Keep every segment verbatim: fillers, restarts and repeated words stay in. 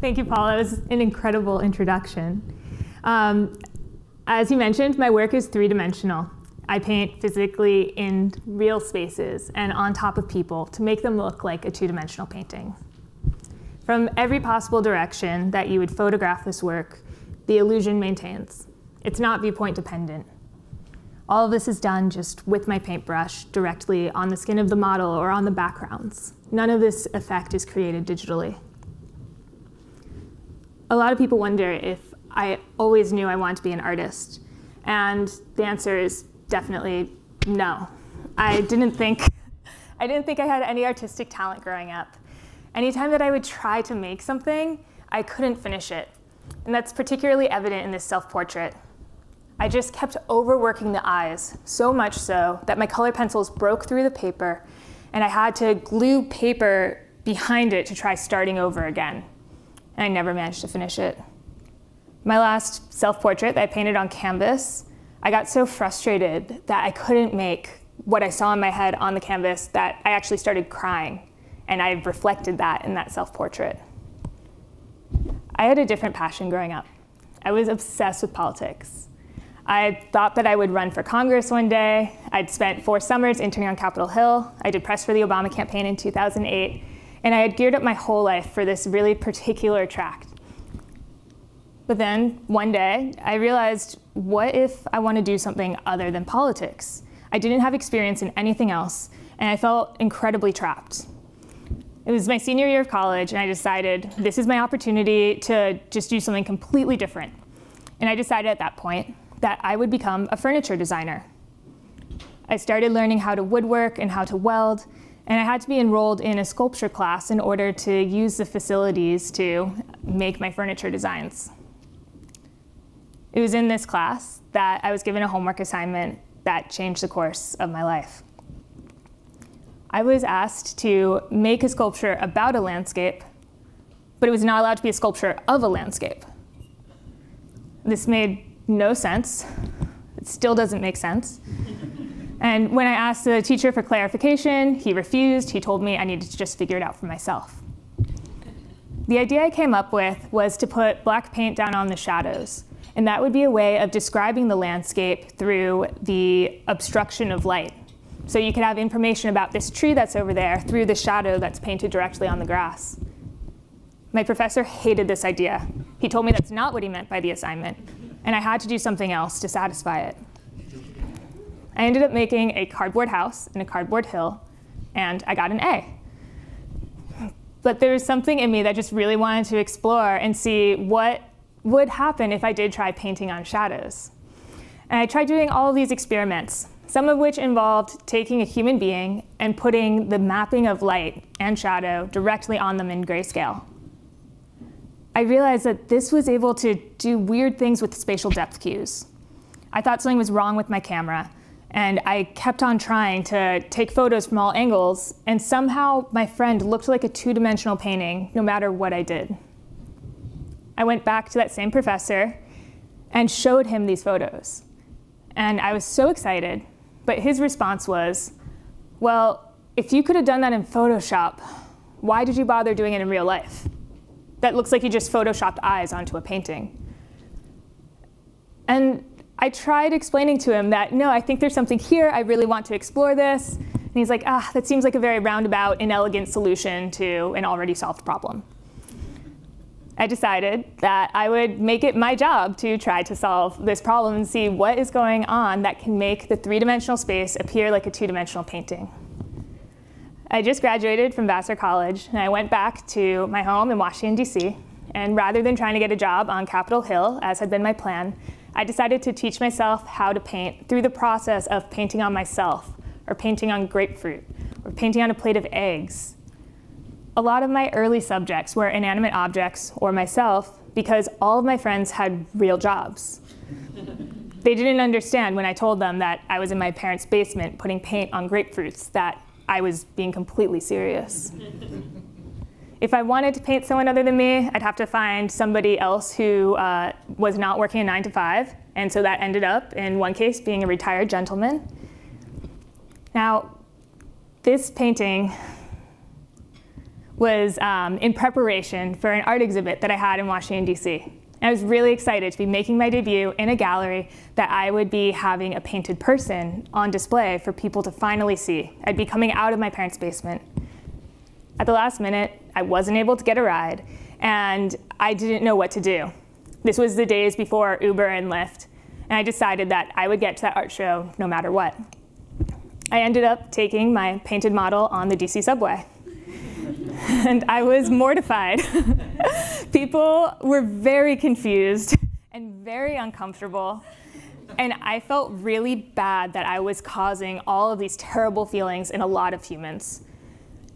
Thank you, Paul. That was an incredible introduction. Um, as you mentioned, my work is three-dimensional. I paint physically in real spaces and on top of people to make them look like a two-dimensional painting. From every possible direction that you would photograph this work, the illusion maintains. It's not viewpoint dependent. All of this is done just with my paintbrush directly on the skin of the model or on the backgrounds. None of this effect is created digitally. A lot of people wonder if I always knew I wanted to be an artist. And the answer is definitely no. I didn't think, I didn't think I had any artistic talent growing up. Anytime that I would try to make something, I couldn't finish it. And that's particularly evident in this self-portrait. I just kept overworking the eyes, so much so that my color pencils broke through the paper, and I had to glue paper behind it to try starting over again. And I never managed to finish it. My last self-portrait that I painted on canvas, I got so frustrated that I couldn't make what I saw in my head on the canvas that I actually started crying. And I reflected that in that self-portrait. I had a different passion growing up. I was obsessed with politics. I thought that I would run for Congress one day. I'd spent four summers interning on Capitol Hill. I did press for the Obama campaign in two thousand eight. And I had geared up my whole life for this really particular tract. But then one day, I realized, what if I want to do something other than politics? I didn't have experience in anything else, and I felt incredibly trapped. It was my senior year of college, and I decided this is my opportunity to just do something completely different. And I decided at that point that I would become a furniture designer. I started learning how to woodwork and how to weld, and I had to be enrolled in a sculpture class in order to use the facilities to make my furniture designs. It was in this class that I was given a homework assignment that changed the course of my life. I was asked to make a sculpture about a landscape, but it was not allowed to be a sculpture of a landscape. This made no sense. It still doesn't make sense. And when I asked the teacher for clarification, he refused. He told me I needed to just figure it out for myself. The idea I came up with was to put black paint down on the shadows. And that would be a way of describing the landscape through the obstruction of light. So you could have information about this tree that's over there through the shadow that's painted directly on the grass. My professor hated this idea. He told me that's not what he meant by the assignment. And I had to do something else to satisfy it. I ended up making a cardboard house and a cardboard hill, and I got an A. But there was something in me that just really wanted to explore and see what would happen if I did try painting on shadows. And I tried doing all of these experiments, some of which involved taking a human being and putting the mapping of light and shadow directly on them in grayscale. I realized that this was able to do weird things with spatial depth cues. I thought something was wrong with my camera. And I kept on trying to take photos from all angles, and somehow my friend looked like a two-dimensional painting no matter what I did. I went back to that same professor and showed him these photos. And I was so excited, but his response was, well, if you could have done that in Photoshop, why did you bother doing it in real life? That looks like you just Photoshopped eyes onto a painting. And I tried explaining to him that, no, I think there's something here. I really want to explore this. And he's like, ah, that seems like a very roundabout, inelegant solution to an already solved problem. I decided that I would make it my job to try to solve this problem and see what is going on that can make the three-dimensional space appear like a two-dimensional painting. I just graduated from Vassar College, and I went back to my home in Washington, D C. And rather than trying to get a job on Capitol Hill, as had been my plan, I decided to teach myself how to paint through the process of painting on myself, or painting on grapefruit, or painting on a plate of eggs. A lot of my early subjects were inanimate objects or myself because all of my friends had real jobs. They didn't understand when I told them that I was in my parents' basement putting paint on grapefruits, that I was being completely serious. If I wanted to paint someone other than me, I'd have to find somebody else who uh, was not working a nine to five And so that ended up, in one case, being a retired gentleman. Now, this painting was um, in preparation for an art exhibit that I had in Washington, D C. I was really excited to be making my debut in a gallery that I would be having a painted person on display for people to finally see. I'd be coming out of my parents' basement. At the last minute, I wasn't able to get a ride, and I didn't know what to do. This was the days before Uber and Lyft, and I decided that I would get to that art show no matter what. I ended up taking my painted model on the D C subway. And I was mortified. People were very confused and very uncomfortable. And I felt really bad that I was causing all of these terrible feelings in a lot of humans.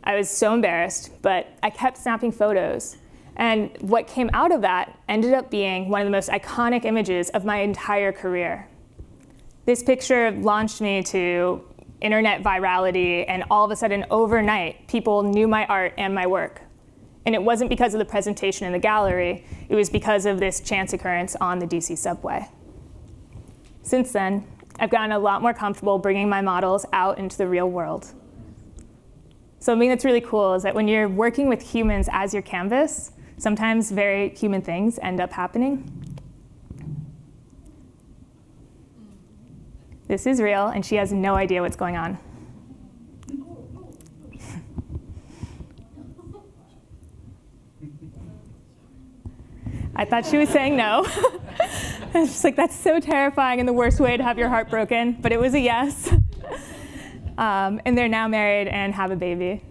I was so embarrassed, but I kept snapping photos. And what came out of that ended up being one of the most iconic images of my entire career. This picture launched me to internet virality, and all of a sudden, overnight, people knew my art and my work. And it wasn't because of the presentation in the gallery, it was because of this chance occurrence on the D C subway. Since then, I've gotten a lot more comfortable bringing my models out into the real world. Something that's really cool is that when you're working with humans as your canvas, sometimes very human things end up happening. This is real, and she has no idea what's going on. I thought she was saying no. I was just like, that's so terrifying and the worst way to have your heart broken, but it was a yes. Um, and they're now married and have a baby.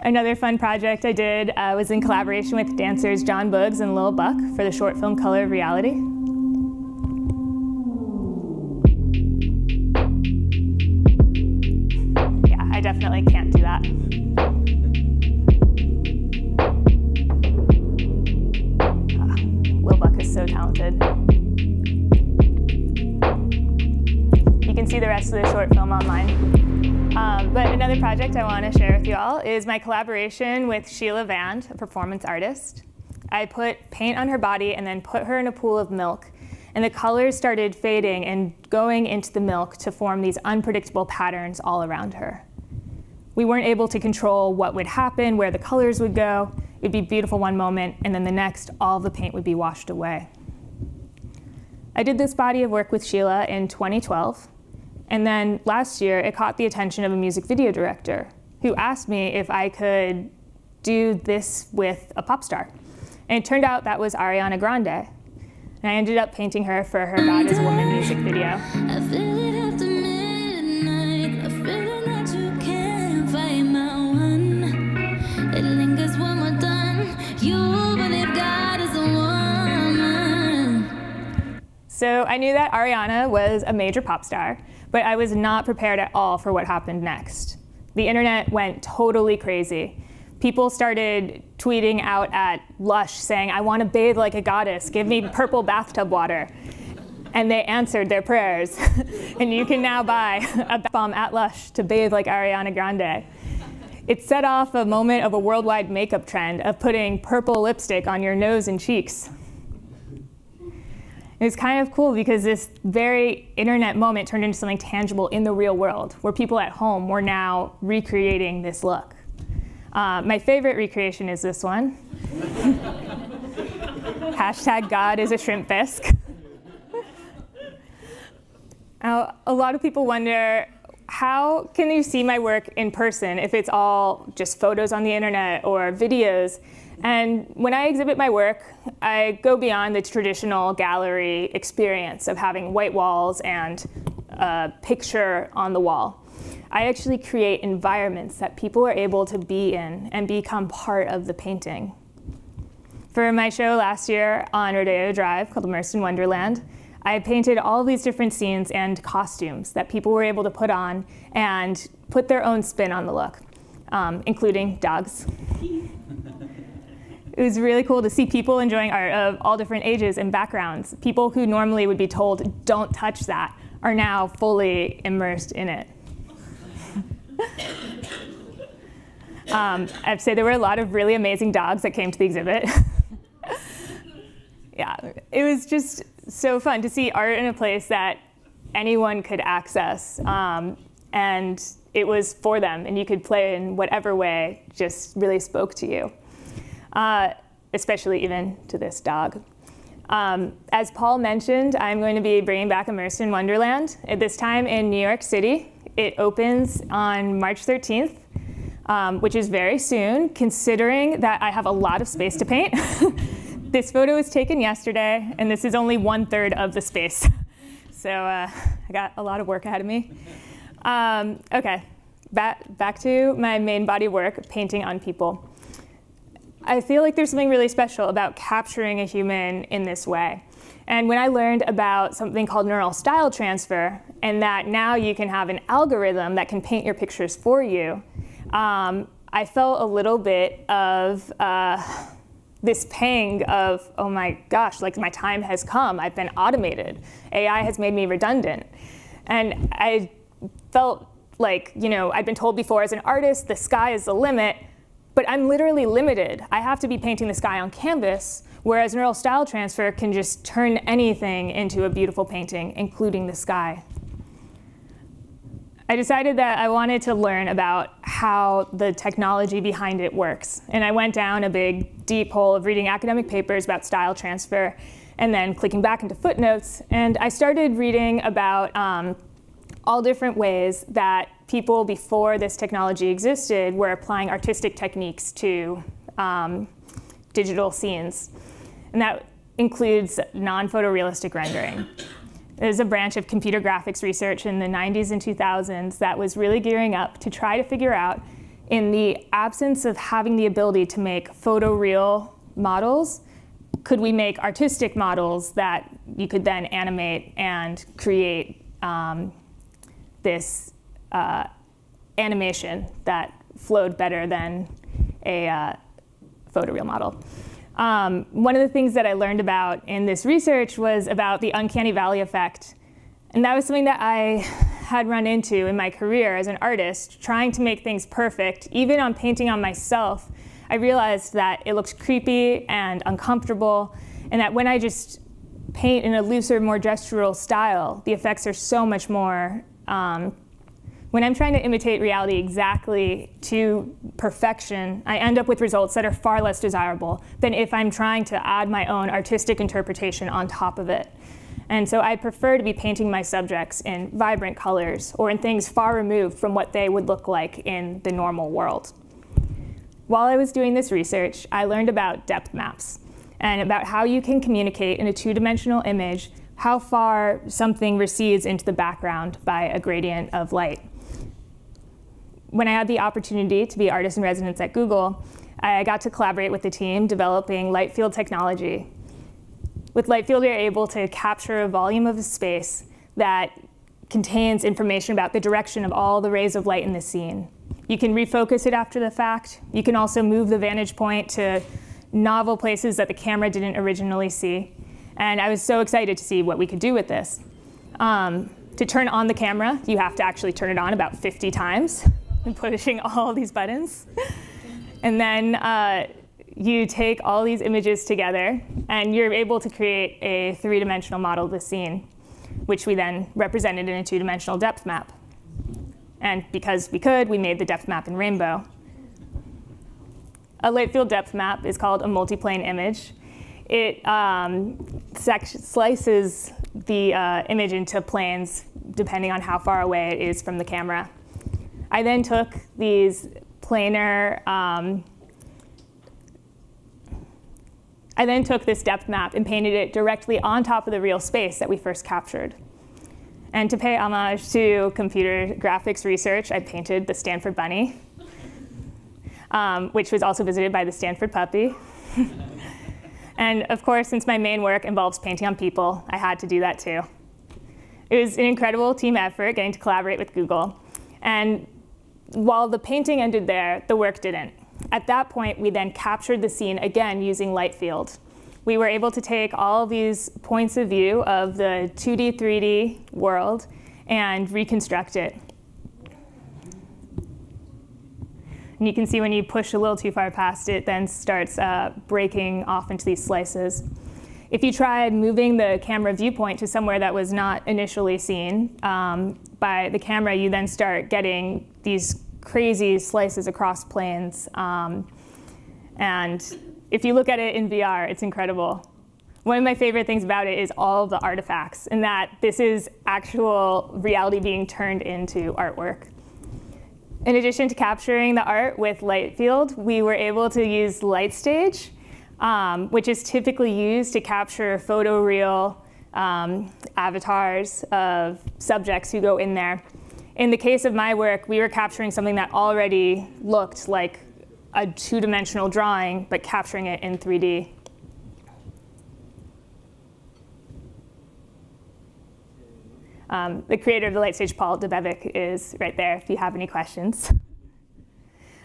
Another fun project I did uh, was in collaboration with dancers John Boggs and Lil Buck for the short film Color of Reality. Definitely can't do that. Uh, Lil Buck is so talented. You can see the rest of the short film online. Um, but another project I want to share with you all is my collaboration with Sheila Vand, a performance artist. I put paint on her body and then put her in a pool of milk, and the colors started fading and going into the milk to form these unpredictable patterns all around her. We weren't able to control what would happen, where the colors would go. It'd be beautiful one moment, and then the next, all the paint would be washed away. I did this body of work with Sheila in twenty twelve, and then last year it caught the attention of a music video director who asked me if I could do this with a pop star. And it turned out that was Ariana Grande, and I ended up painting her for her God Is A Woman music video. So I knew that Ariana was a major pop star, but I was not prepared at all for what happened next. The internet went totally crazy. People started tweeting out at Lush saying, "I want to bathe like a goddess, give me purple bathtub water." And they answered their prayers. And you can now buy a bath bomb at Lush to bathe like Ariana Grande. It set off a moment of a worldwide makeup trend of putting purple lipstick on your nose and cheeks. It was kind of cool because this very internet moment turned into something tangible in the real world, where people at home were now recreating this look. Uh, my favorite recreation is this one. Hashtag God Is A Shrimp Bisque. Now, a lot of people wonder, how can you see my work in person if it's all just photos on the internet or videos? And when I exhibit my work, I go beyond the traditional gallery experience of having white walls and a picture on the wall. I actually create environments that people are able to be in and become part of the painting. For my show last year on Rodeo Drive called Immersed in Wonderland, I painted all these different scenes and costumes that people were able to put on and put their own spin on the look, um, including dogs. It was really cool to see people enjoying art of all different ages and backgrounds. People who normally would be told, "Don't touch that," are now fully immersed in it. um, I'd say there were a lot of really amazing dogs that came to the exhibit. yeah, it was just so fun to see art in a place that anyone could access. Um, and it was for them, and you could play in whatever way just really spoke to you, uh, especially even to this dog. Um, as Paul mentioned, I'm going to be bringing back Immersed in Wonderland, at this time in New York City. It opens on March thirteenth, um, which is very soon, considering that I have a lot of space to paint. This photo was taken yesterday, and this is only one third of the space. So uh, I got a lot of work ahead of me. Um, okay, back, back to my main body of work, painting on people. I feel like there's something really special about capturing a human in this way. And when I learned about something called neural style transfer, and that now you can have an algorithm that can paint your pictures for you, um, I felt a little bit of uh, this pang of, oh my gosh, like my time has come. I've been automated. A I has made me redundant. And I felt like, you know, I've been told before as an artist, the sky is the limit. But I'm literally limited. I have to be painting the sky on canvas, whereas neural style transfer can just turn anything into a beautiful painting, including the sky. I decided that I wanted to learn about how the technology behind it works. And I went down a big, deep hole of reading academic papers about style transfer, and then clicking back into footnotes. And I started reading about um, all different ways that people before this technology existed were applying artistic techniques to um, digital scenes. And that includes non-photorealistic rendering. There's a branch of computer graphics research in the nineties and two thousands that was really gearing up to try to figure out, in the absence of having the ability to make photoreal models, could we make artistic models that you could then animate and create um, this Uh, animation that flowed better than a uh, photoreal model. Um, one of the things that I learned about in this research was about the uncanny valley effect. And that was something that I had run into in my career as an artist, trying to make things perfect. Even on painting on myself, I realized that it looked creepy and uncomfortable, and that when I just paint in a looser, more gestural style, the effects are so much more um, When I'm trying to imitate reality exactly to perfection, I end up with results that are far less desirable than if I'm trying to add my own artistic interpretation on top of it. And so I prefer to be painting my subjects in vibrant colors or in things far removed from what they would look like in the normal world. While I was doing this research, I learned about depth maps and about how you can communicate in a two-dimensional image how far something recedes into the background by a gradient of light. When I had the opportunity to be artist in residence at Google, I got to collaborate with the team developing Lightfield technology. With Lightfield, you're able to capture a volume of a space that contains information about the direction of all the rays of light in the scene. You can refocus it after the fact. You can also move the vantage point to novel places that the camera didn't originally see. And I was so excited to see what we could do with this. Um, to turn on the camera, you have to actually turn it on about fifty times. And pushing all these buttons. And then uh, you take all these images together, and you're able to create a three-dimensional model of the scene, which we then represented in a two-dimensional depth map. And because we could, we made the depth map in rainbow. A Lightfield depth map is called a multiplane image. It um, slices the uh, image into planes depending on how far away it is from the camera. I then took these planar, um, I then took this depth map and painted it directly on top of the real space that we first captured. And to pay homage to computer graphics research, I painted the Stanford Bunny, um, which was also visited by the Stanford puppy. And of course, since my main work involves painting on people, I had to do that too. It was an incredible team effort getting to collaborate with Google. And while the painting ended there, the work didn't. At that point, we then captured the scene again using Lightfield. We were able to take all these points of view of the two D, three D world and reconstruct it. And you can see when you push a little too far past it, then starts uh, breaking off into these slices. If you tried moving the camera viewpoint to somewhere that was not initially seen um, by the camera, you then start getting these crazy slices across planes. Um, and if you look at it in V R, it's incredible. One of my favorite things about it is all of the artifacts, and that this is actual reality being turned into artwork. In addition to capturing the art with Lightfield, we were able to use Lightstage, um, which is typically used to capture photoreal um, avatars of subjects who go in there. In the case of my work, we were capturing something that already looked like a two-dimensional drawing, but capturing it in three D. Um, the creator of the Lightstage, Paul Debevec, is right there if you have any questions.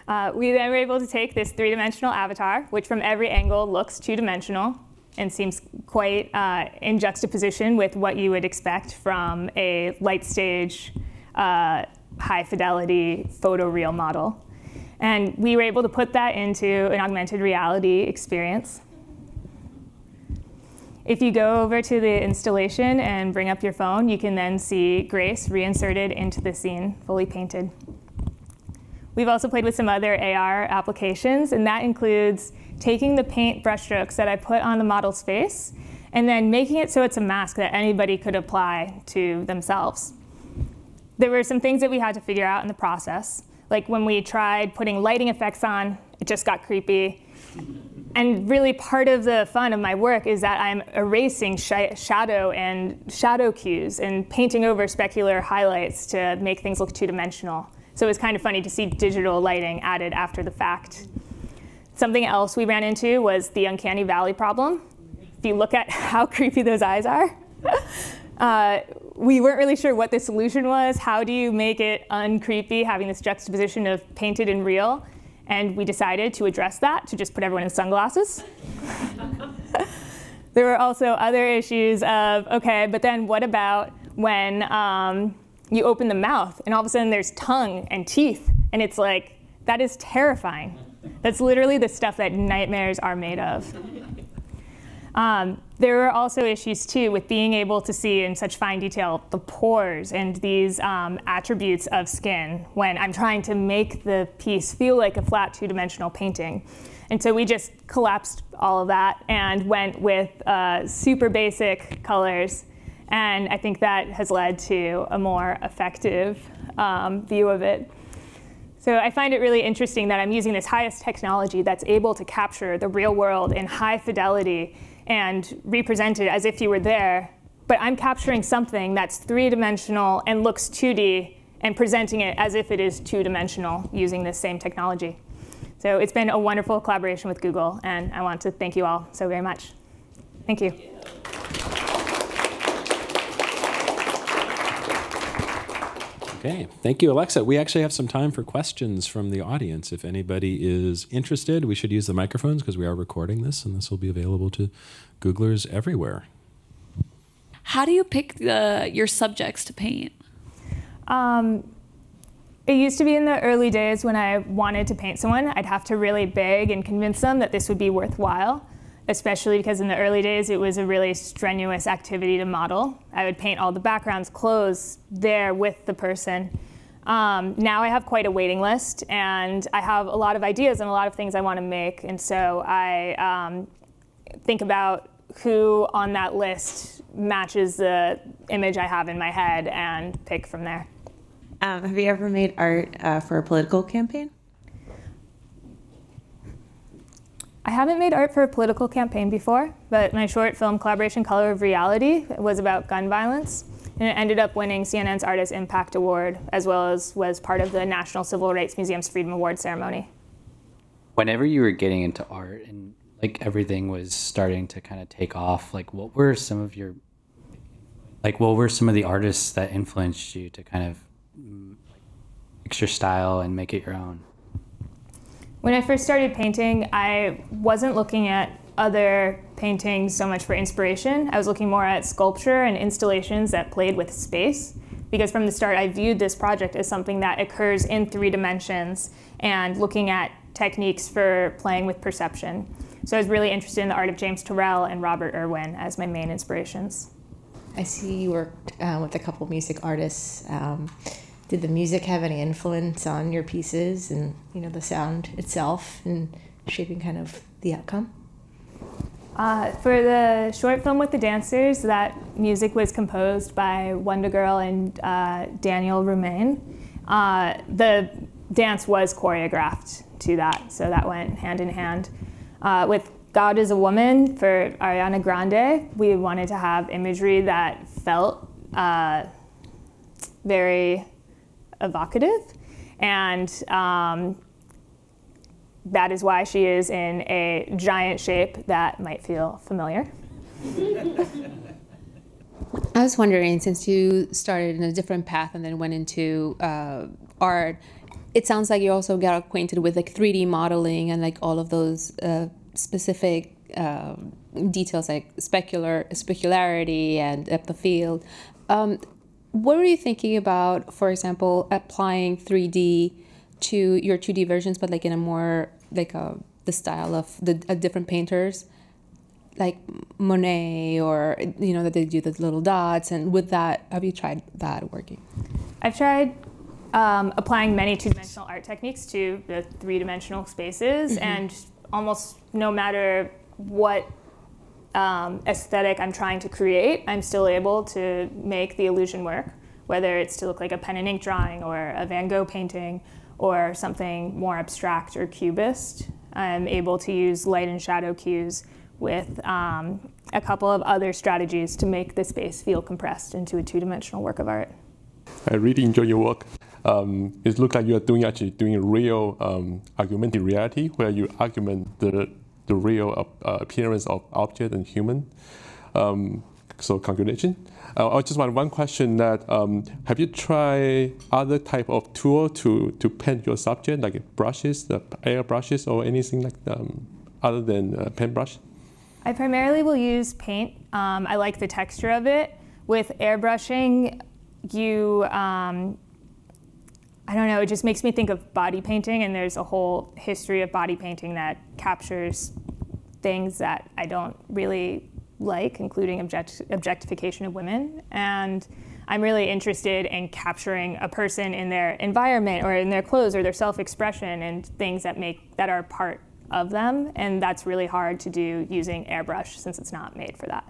Uh, we then were able to take this three-dimensional avatar, which from every angle looks two-dimensional and seems quite uh, in juxtaposition with what you would expect from a Lightstage uh, high-fidelity photoreal model. And we were able to put that into an augmented reality experience. If you go over to the installation and bring up your phone, you can then see Grace reinserted into the scene, fully painted. We've also played with some other A R applications, and that includes taking the paint brushstrokes that I put on the model's face and then making it so it's a mask that anybody could apply to themselves. There were some things that we had to figure out in the process, like when we tried putting lighting effects on, it just got creepy. And really part of the fun of my work is that I'm erasing sh shadow and shadow cues and painting over specular highlights to make things look two-dimensional. So it was kind of funny to see digital lighting added after the fact. Something else we ran into was the uncanny valley problem. If you look at how creepy those eyes are, uh, we weren't really sure what the solution was. How do you make it uncreepy, having this juxtaposition of painted and real? And we decided to address that, to just put everyone in sunglasses. There were also other issues of, OK, but then what about when um, you open the mouth, and all of a sudden there's tongue and teeth? And it's like, that is terrifying. That's literally the stuff that nightmares are made of. Um, there were also issues, too, with being able to see in such fine detail the pores and these um, attributes of skin when I'm trying to make the piece feel like a flat two-dimensional painting. And so we just collapsed all of that and went with uh, super basic colors. And I think that has led to a more effective um, view of it. So I find it really interesting that I'm using this highest technology that's able to capture the real world in high fidelity and represent it as if you were there, but I'm capturing something that's three-dimensional and looks two D and presenting it as if it is two-dimensional using this same technology. So it's been a wonderful collaboration with Google, and I want to thank you all so very much. Thank you. Okay, thank you, Alexa. We actually have some time for questions from the audience. If anybody is interested, we should use the microphones because we are recording this, and this will be available to Googlers everywhere. How do you pick the, your subjects to paint? Um, it used to be in the early days when I wanted to paint someone, I'd have to really beg and convince them that this would be worthwhile, especially because in the early days, it was a really strenuous activity to model. I would paint all the backgrounds, clothes there with the person. Um, now I have quite a waiting list, and I have a lot of ideas and a lot of things I want to make. And so I um, think about who on that list matches the image I have in my head and pick from there. Um, have you ever made art uh, for a political campaign? I haven't made art for a political campaign before, but my short film collaboration, Color of Reality, was about gun violence. And it ended up winning C N N's Artist Impact Award, as well as was part of the National Civil Rights Museum's Freedom Award ceremony. Whenever you were getting into art and like everything was starting to kind of take off, like what were some of your, like what were some of the artists that influenced you to kind of fix your style and make it your own? When I first started painting, I wasn't looking at other paintings so much for inspiration. I was looking more at sculpture and installations that played with space, because from the start I viewed this project as something that occurs in three dimensions and looking at techniques for playing with perception. So I was really interested in the art of James Turrell and Robert Irwin as my main inspirations. I see you worked uh, with a couple music artists. Um, did the music have any influence on your pieces and, you know, the sound itself and shaping kind of the outcome? Uh, for the short film with the dancers, that music was composed by Wonder Girl and uh, Daniel Roumain. Uh, the dance was choreographed to that, so that went hand in hand. Uh, with God Is A Woman for Ariana Grande, we wanted to have imagery that felt uh, very evocative, and um, that is why she is in a giant shape that might feel familiar. I was wondering, since you started in a different path and then went into uh, art, it sounds like you also got acquainted with like three D modeling and like all of those uh, specific uh, details, like specular specularity and depth of field. Um, what were you thinking about, for example, applying three D to your two D versions, but like in a more like a, the style of the of different painters, like Monet, or you know that they do the little dots? And with that, have you tried that working? I've tried um, applying many two-dimensional art techniques to the three-dimensional spaces, mm-hmm. and almost no matter what um, aesthetic I'm trying to create, I'm still able to make the illusion work, whether it's to look like a pen and ink drawing or a Van Gogh painting or something more abstract or cubist. I'm able to use light and shadow cues with um, a couple of other strategies to make the space feel compressed into a two-dimensional work of art. I really enjoy your work. Um, it looks like you are doing actually doing real um, augmented reality, where you augment the the real uh, appearance of object and human. Um, so congratulations. Uh, I just want one question: that um, have you tried other type of tool to to paint your subject, like brushes, the air brushes, or anything like um, other than uh, paintbrush? I primarily will use paint. Um, I like the texture of it. With airbrushing, you, um, I don't know, it just makes me think of body painting, and there's a whole history of body painting that captures things that I don't really like, including object objectification of women. And I'm really interested in capturing a person in their environment or in their clothes or their self-expression and things that make, that are part of them, and that's really hard to do using airbrush since it's not made for that.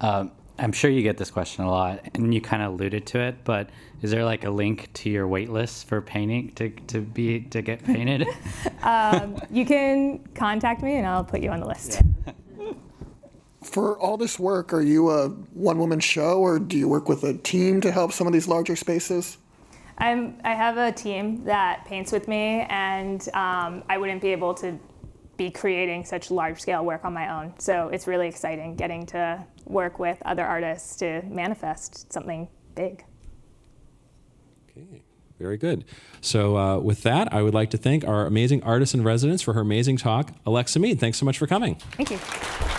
Um, I'm sure you get this question a lot, and you kind of alluded to it, but is there like a link to your wait list for painting to, to be to get painted? um, you can contact me and I'll put you on the list. Yeah. For all this work, are you a one-woman show, or do you work with a team to help some of these larger spaces? I'm, I have a team that paints with me, and um, I wouldn't be able to be creating such large-scale work on my own. So it's really exciting getting to work with other artists to manifest something big. Okay, very good. So uh, with that, I would like to thank our amazing artist in residence for her amazing talk, Alexa Mead. Thanks so much for coming. Thank you.